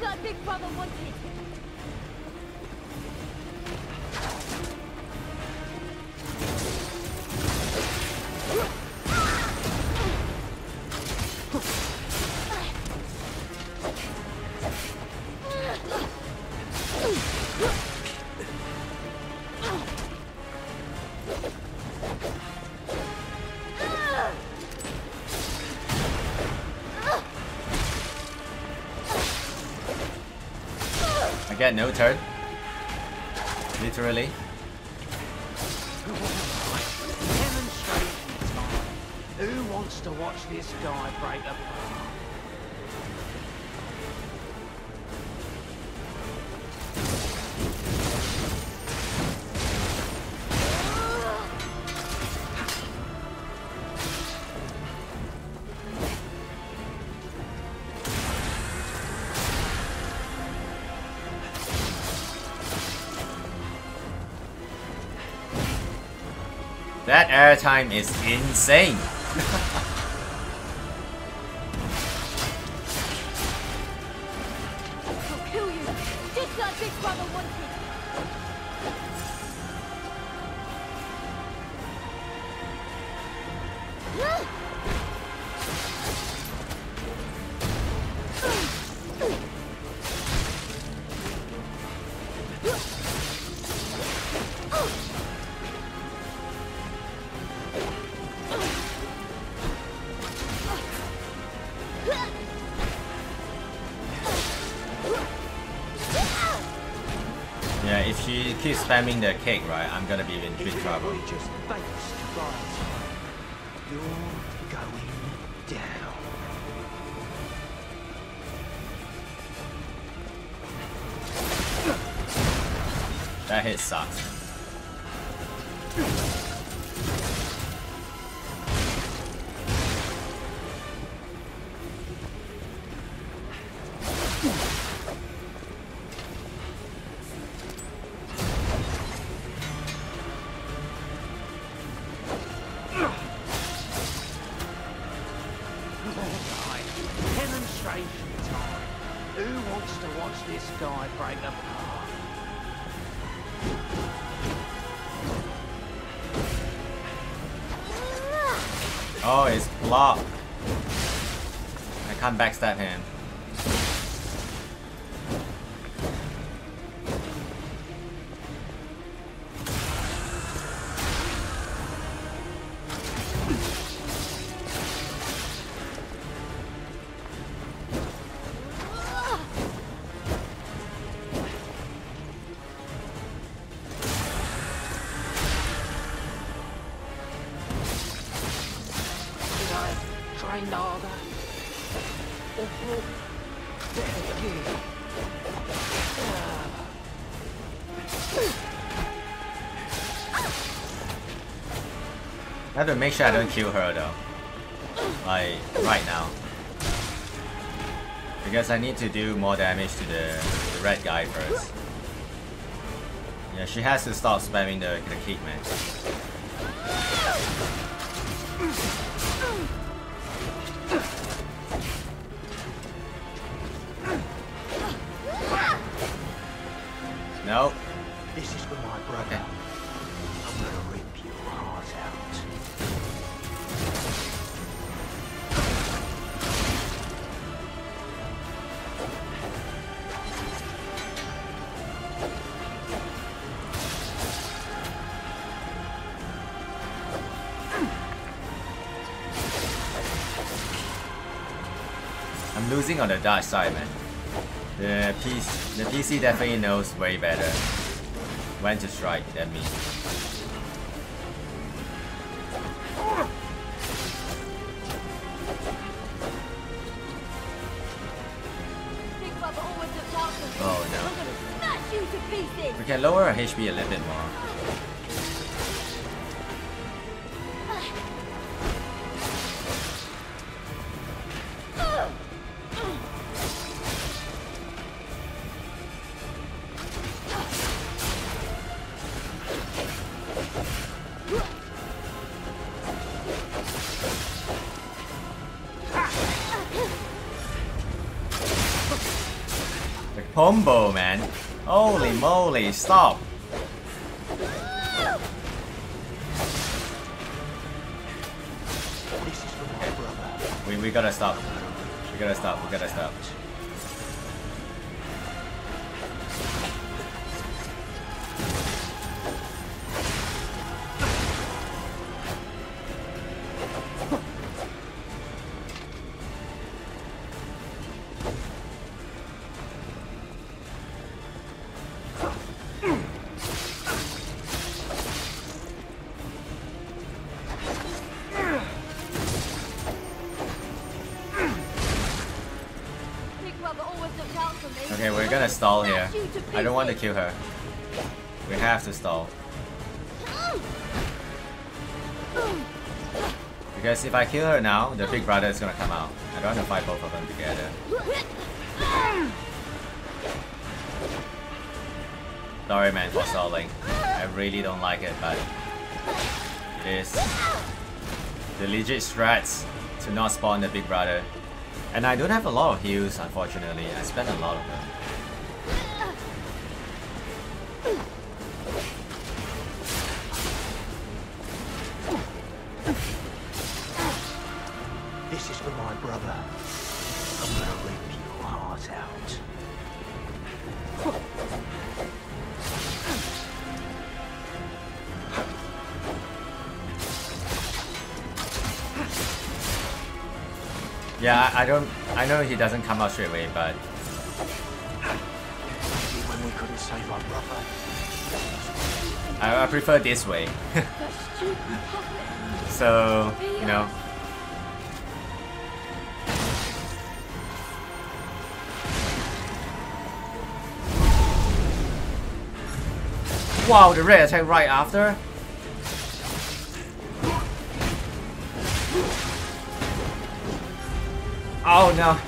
Just like Big Brother wanted. I get no turn. Literally. Who wants to watch this guy break apart? That airtime is insane. I'll kill you. Just like Big Brother wanted. Yeah, if she keeps spamming the cake, right, I'm gonna be in big trouble. Just right. You're going down. That hit sucks. Demonstration time. Who wants to watch this guy break apart? Oh, it's blocked. I can't backstab him. I have to make sure I don't kill her though, like right now, because I need to do more damage to the red guy first. Yeah, she has to stop spamming the kick, man. No. This is for my brother. Okay. I'm gonna rip your heart out. I'm losing on the dark side, man. The PC definitely knows way better when to strike than me. Oh no. We can lower our HP a little bit more. combo, man. Holy moly, stop. We gotta stop. We gotta stop. We gotta stop. Okay, we're gonna stall here. I don't want to kill her. We have to stall. Because if I kill her now, the big brother is gonna come out. I don't want to fight both of them together. Sorry man for stalling. I really don't like it, but it is the legit strats to not spawn the big brother. And I don't have a lot of heals, unfortunately. I spent a lot of them. This is for my brother. I'm gonna rip your heart out. Yeah, I know he doesn't come out straight away, but when we couldn't save our brother. I prefer this way. So, you know. Wow, the red attack right after. Oh no,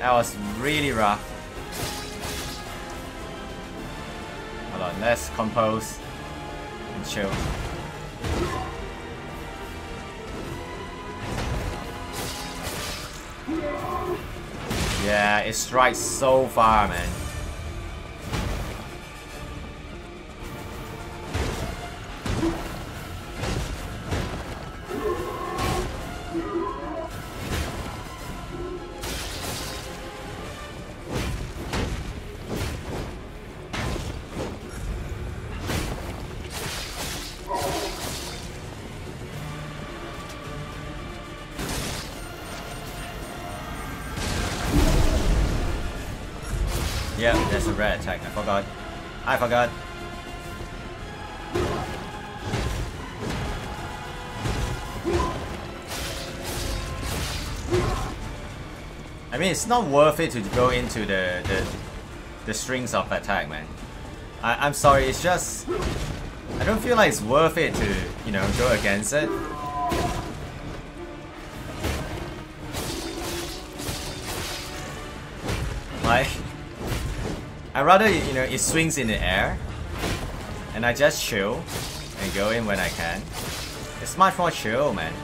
that was really rough. Hold on, let's compose and chill. Yeah, it strikes so far, man. Yeah, there's a red attack. I forgot. I mean, it's not worth it to go into the strings of attack, man. I'm sorry, it's just I don't feel like it's worth it to, you know, go against it. Like, I'd rather, you know, it swings in the air and I just chill and go in when I can. It's much more chill, man.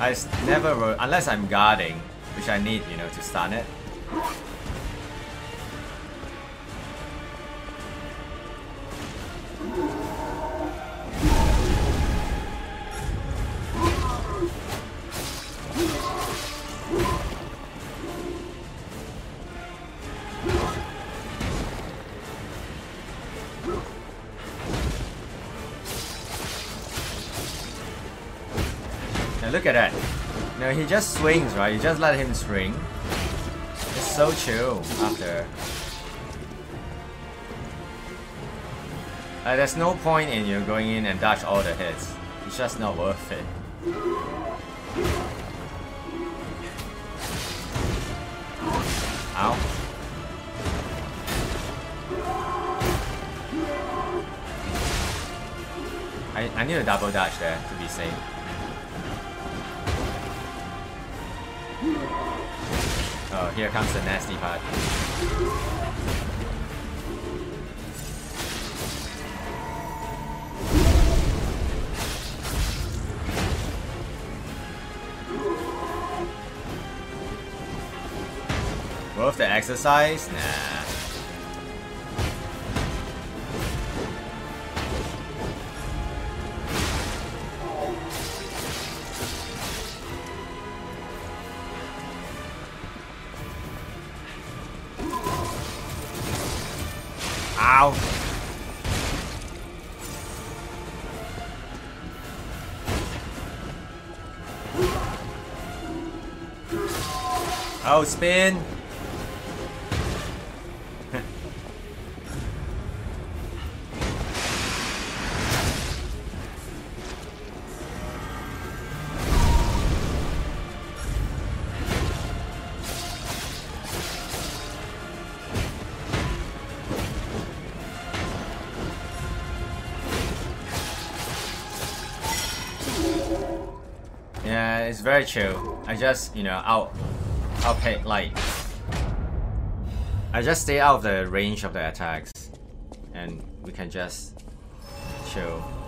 I never roll, unless I'm guarding, which I need, you know, to stun it. Look at that. No, he just swings, right? You just let him swing. It's so chill after. There's no point in you going in and dodge all the hits. It's just not worth it. Ow. I need a double dodge there to be safe. Oh, here comes the nasty part. worth the exercise? Nah. Oh, spin. Yeah, it's very chill. I just, you know, I just stay out of the range of the attacks and we can just chill.